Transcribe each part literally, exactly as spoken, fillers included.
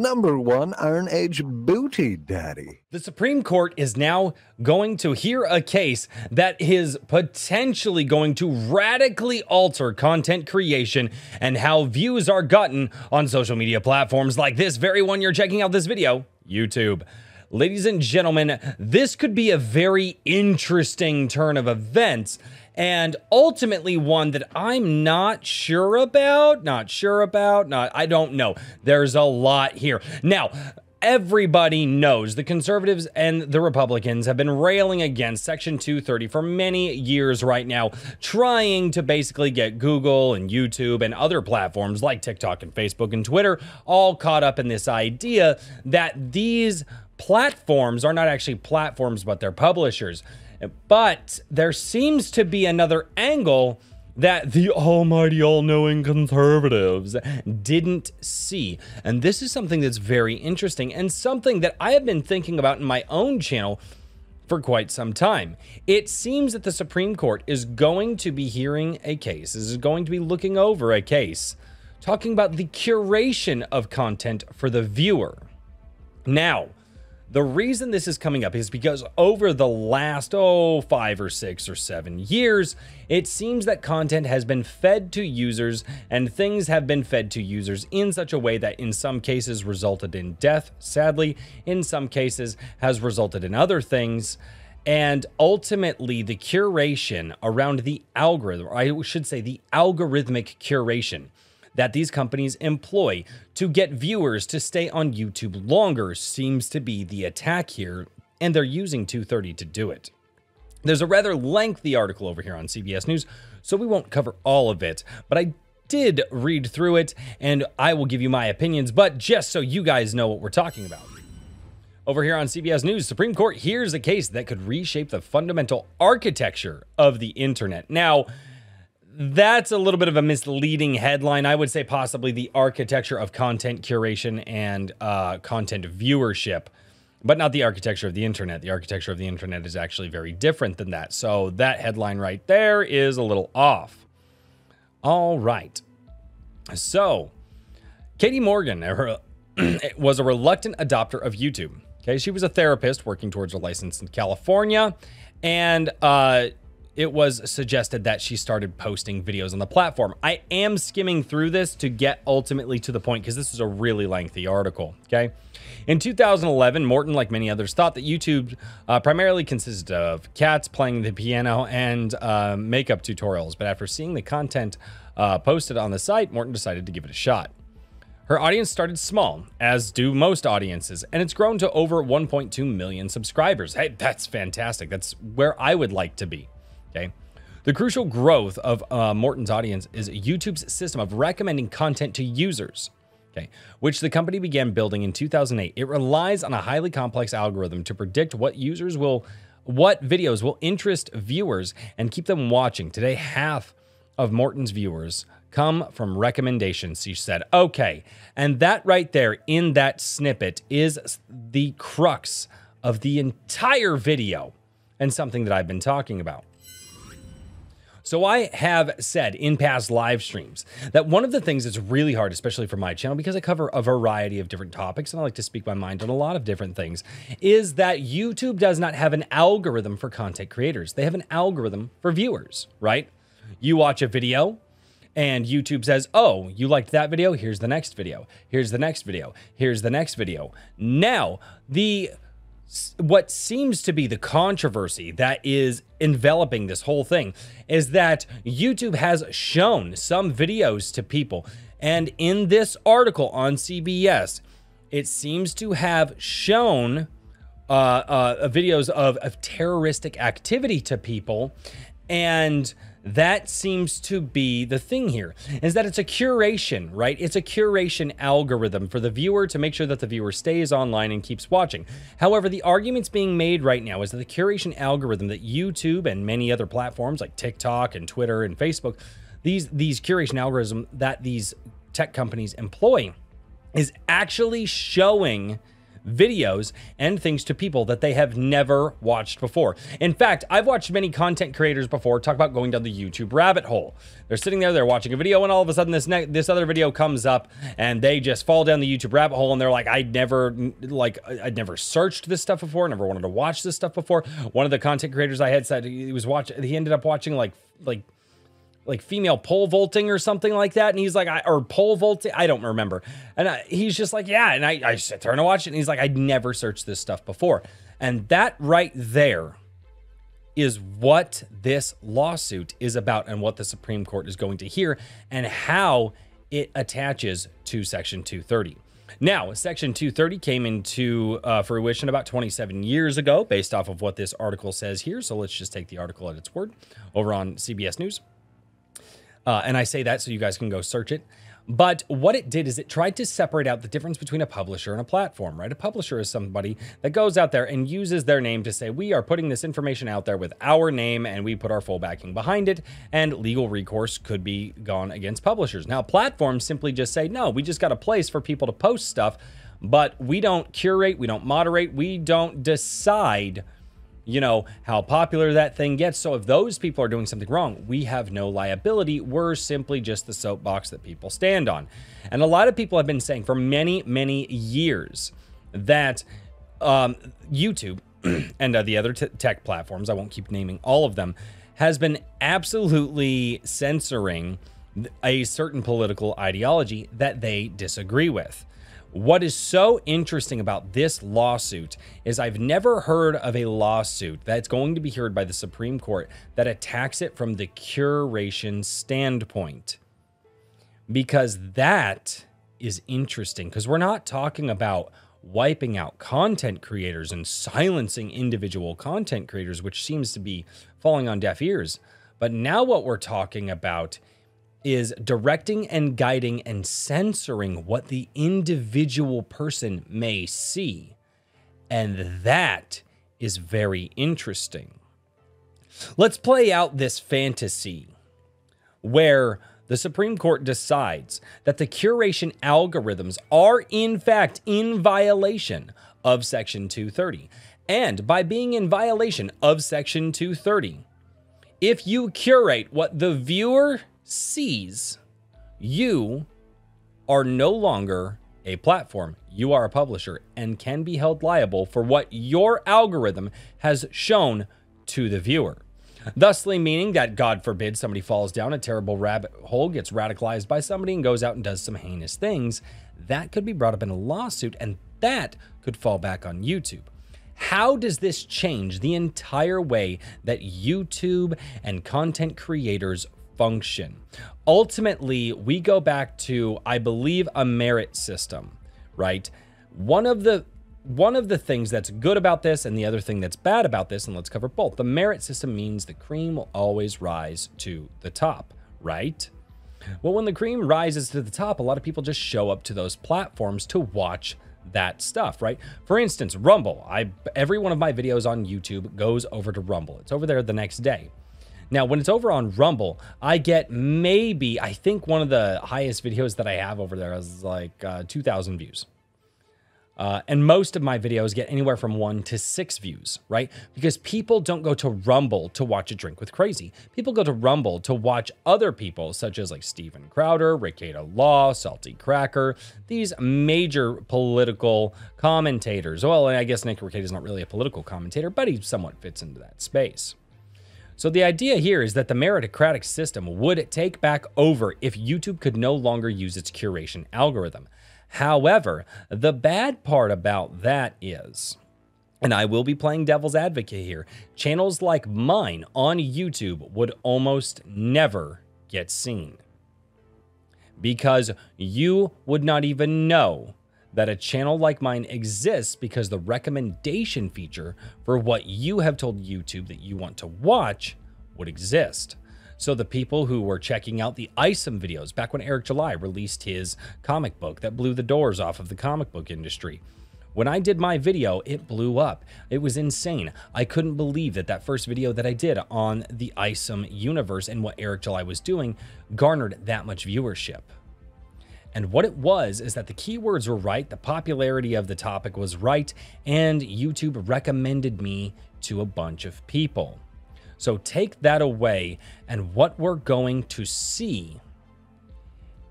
number one Iron Age booty daddy. The Supreme Court is now going to hear a case that is potentially going to radically alter content creation and how views are gotten on social media platforms like this very one you're checking out this video, YouTube. Ladies and gentlemen, this could be a very interesting turn of events, and ultimately one that I'm not sure about, not sure about, not, I don't know. There's a lot here. Now, everybody knows the conservatives and the Republicans have been railing against Section two thirty for many years right now, trying to basically get Google and YouTube and other platforms like TikTok and Facebook and Twitter all caught up in this idea that these platforms are not actually platforms, but they're publishers. But there seems to be another angle that the almighty, all-knowing conservatives didn't see. And this is something that's very interesting and something that I have been thinking about in my own channel for quite some time. It seems that the Supreme Court is going to be hearing a case, is going to be looking over a case, talking about the curation of content for the viewer. Now, the reason this is coming up is because over the last, oh, five or six or seven years, it seems that content has been fed to users and things have been fed to users in such a way that in some cases resulted in death, sadly, in some cases has resulted in other things. And ultimately, the curation around the algorithm, I should say the algorithmic curation, that these companies employ to get viewers to stay on YouTube longer seems to be the attack here, and they're using two thirty to do it. There's a rather lengthy article over here on C B S News, so we won't cover all of it, but I did read through it, and I will give you my opinions, but just so you guys know what we're talking about. Over here on C B S News, Supreme Court hears a case that could reshape the fundamental architecture of the internet. Now, that's a little bit of a misleading headline. I would say possibly the architecture of content curation and uh, content viewership, but not the architecture of the internet. The architecture of the internet is actually very different than that. So that headline right there is a little off. All right. So Katie Morgan was a reluctant adopter of YouTube. Okay, she was a therapist working towards a license in California, and uh, it was suggested that she started posting videos on the platform. I am skimming through this to get ultimately to the point because this is a really lengthy article, okay? In two thousand eleven, Morton, like many others, thought that YouTube uh, primarily consisted of cats playing the piano and uh, makeup tutorials. But after seeing the content uh, posted on the site, Morton decided to give it a shot. Her audience started small, as do most audiences, and it's grown to over one point two million subscribers. Hey, that's fantastic. That's where I would like to be. Okay. The crucial growth of uh, Morton's audience is YouTube's system of recommending content to users, okay, which the company began building in two thousand eight. It relies on a highly complex algorithm to predict what users will, what videos will interest viewers and keep them watching. Today, half of Morton's viewers come from recommendations, she said. Okay, and that right there in that snippet is the crux of the entire video and something that I've been talking about. So I have said in past live streams that one of the things that's really hard, especially for my channel, because I cover a variety of different topics and I like to speak my mind on a lot of different things, is that YouTube does not have an algorithm for content creators. They have an algorithm for viewers, right? You watch a video and YouTube says, oh, you liked that video? Here's the next video. Here's the next video. Here's the next video. Now, the what seems to be the controversy that is enveloping this whole thing is that YouTube has shown some videos to people. And in this article on C B S, it seems to have shown uh, uh, videos of, of terroristic activity to people. And that seems to be the thing here, is that it's a curation, right? It's a curation algorithm for the viewer to make sure that the viewer stays online and keeps watching. However, the arguments being made right now is that the curation algorithm that YouTube and many other platforms like TikTok and Twitter and Facebook, these, these curation algorithm that these tech companies employ is actually showing videos and things to people that they have never watched before. In fact, I've watched many content creators before talk about going down the YouTube rabbit hole. They're sitting there, they're watching a video, and all of a sudden this ne this other video comes up and they just fall down the YouTube rabbit hole and they're like, I never, like, I'd never searched this stuff before, never wanted to watch this stuff before. One of the content creators I had said he was watching, he ended up watching like, like, like female pole vaulting or something like that. And he's like, I, or pole vaulting, I don't remember. And I, he's just like, yeah. And I, I sit there and I watch it. And he's like, I'd never searched this stuff before. And that right there is what this lawsuit is about and what the Supreme Court is going to hear and how it attaches to Section two thirty. Now, Section two thirty came into uh, fruition about twenty-seven years ago, based off of what this article says here. So let's just take the article at its word over on C B S News. Uh, and I say that so you guys can go search it. But what it did is it tried to separate out the difference between a publisher and a platform, right? A publisher is somebody that goes out there and uses their name to say, we are putting this information out there with our name and we put our full backing behind it, and legal recourse could be gone against publishers. Now, platforms simply just say, no, we just got a place for people to post stuff, but we don't curate, we don't moderate, we don't decide, you know, how popular that thing gets. So if those people are doing something wrong, we have no liability. We're simply just the soapbox that people stand on. And a lot of people have been saying for many, many years that um, YouTube and uh, the other t tech platforms, I won't keep naming all of them, has been absolutely censoring a certain political ideology that they disagree with. What is so interesting about this lawsuit is I've never heard of a lawsuit that's going to be heard by the Supreme Court that attacks it from the curation standpoint, because that is interesting, because we're not talking about wiping out content creators and silencing individual content creators, which seems to be falling on deaf ears. But now what we're talking about is directing and guiding and censoring what the individual person may see. And that is very interesting. Let's play out this fantasy where the Supreme Court decides that the curation algorithms are in fact in violation of Section two thirty. And by being in violation of Section two thirty, if you curate what the viewer sees, you are no longer a platform. You are a publisher and can be held liable for what your algorithm has shown to the viewer. Thusly meaning that, God forbid, somebody falls down a terrible rabbit hole, gets radicalized by somebody and goes out and does some heinous things. That could be brought up in a lawsuit and that could fall back on YouTube. How does this change the entire way that YouTube and content creators function? Ultimately, we go back to, I believe, a merit system, right? One of the one of the things that's good about this and the other thing that's bad about this, and let's cover both. The merit system means the cream will always rise to the top, right? Well, when the cream rises to the top, a lot of people just show up to those platforms to watch that stuff, right? For instance, Rumble. I every one of my videos on YouTube goes over to Rumble. It's over there the next day. Now, when it's over on Rumble, I get maybe, I think one of the highest videos that I have over there is like uh, two thousand views. Uh, and most of my videos get anywhere from one to six views, right? Because people don't go to Rumble to watch A Drink With Crazy. People go to Rumble to watch other people, such as like Steven Crowder, Rekieta Law, Salty Cracker, these major political commentators. Well, and I guess Nick Rekieta is not really a political commentator, but he somewhat fits into that space. So the idea here is that the meritocratic system would take back over if YouTube could no longer use its curation algorithm. However, the bad part about that is, and I will be playing devil's advocate here, channels like mine on YouTube would almost never get seen, because you would not even know that a channel like mine exists, because the recommendation feature for what you have told YouTube that you want to watch would exist. So the people who were checking out the I S O M videos back when Eric July released his comic book that blew the doors off of the comic book industry. When I did my video, it blew up. It was insane. I couldn't believe that that first video that I did on the I S O M universe and what Eric July was doing garnered that much viewership. And what it was is that the keywords were right, the popularity of the topic was right, and YouTube recommended me to a bunch of people. So take that away, and what we're going to see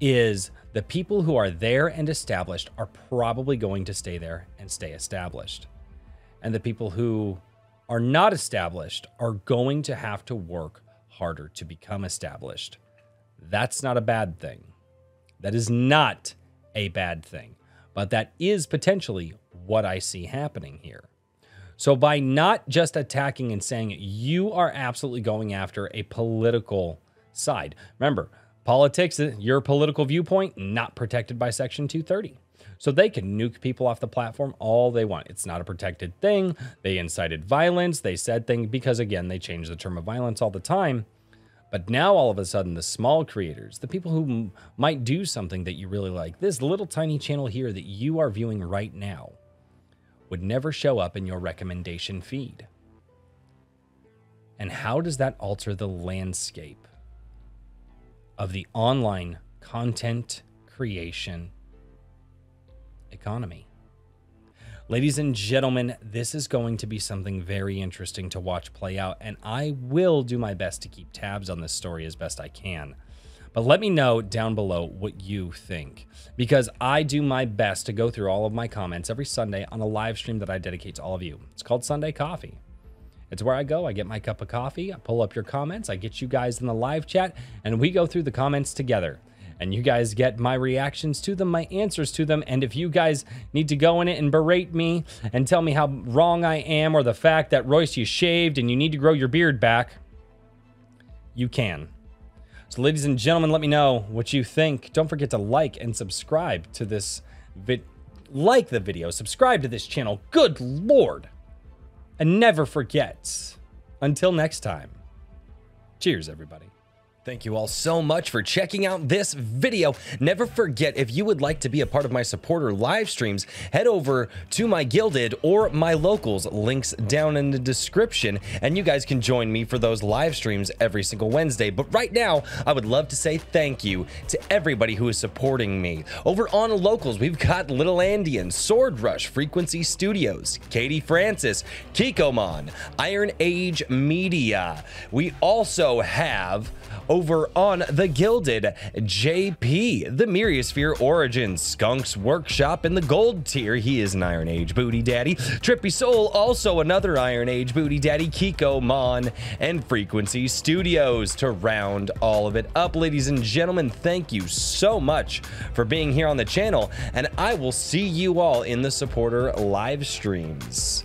is the people who are there and established are probably going to stay there and stay established. And the people who are not established are going to have to work harder to become established. That's not a bad thing. That is not a bad thing, but that is potentially what I see happening here. So by not just attacking and saying you are absolutely going after a political side, remember, politics, your political viewpoint, not protected by Section two thirty. So they can nuke people off the platform all they want. It's not a protected thing. They incited violence. They said things because, again, they change the term of violence all the time. But now all of a sudden, the small creators, the people who m might do something that you really like, this little tiny channel here that you are viewing right now would never show up in your recommendation feed. And how does that alter the landscape of the online content creation economy? Ladies and gentlemen, this is going to be something very interesting to watch play out, and I will do my best to keep tabs on this story as best I can. But let me know down below what you think, because I do my best to go through all of my comments every Sunday on a live stream that I dedicate to all of you. It's called Sunday Coffee. It's where I go, I get my cup of coffee, I pull up your comments, I get you guys in the live chat, and we go through the comments together. And you guys get my reactions to them, my answers to them. And if you guys need to go in it and berate me and tell me how wrong I am, or the fact that Royce, you shaved and you need to grow your beard back, you can. So ladies and gentlemen, let me know what you think. Don't forget to like and subscribe to this vid. Like the video, subscribe to this channel. Good Lord. And never forget, until next time. Cheers, everybody. Thank you all so much for checking out this video. Never forget, if you would like to be a part of my supporter live streams, head over to my Gilded or my Locals, links down in the description, and you guys can join me for those live streams every single Wednesday. But right now, I would love to say thank you to everybody who is supporting me. Over on Locals, we've got Little Andean, Sword Rush, Frequency Studios, Katie Francis, Kikomon, Iron Age Media. We also have over on the Gilded, J P, the Myriasphere Origins, Skunk's Workshop in the Gold Tier. He is an Iron Age booty daddy. Trippy Soul, also another Iron Age booty daddy. Kiko Mon and Frequency Studios to round all of it up. Ladies and gentlemen, thank you so much for being here on the channel, and I will see you all in the supporter live streams.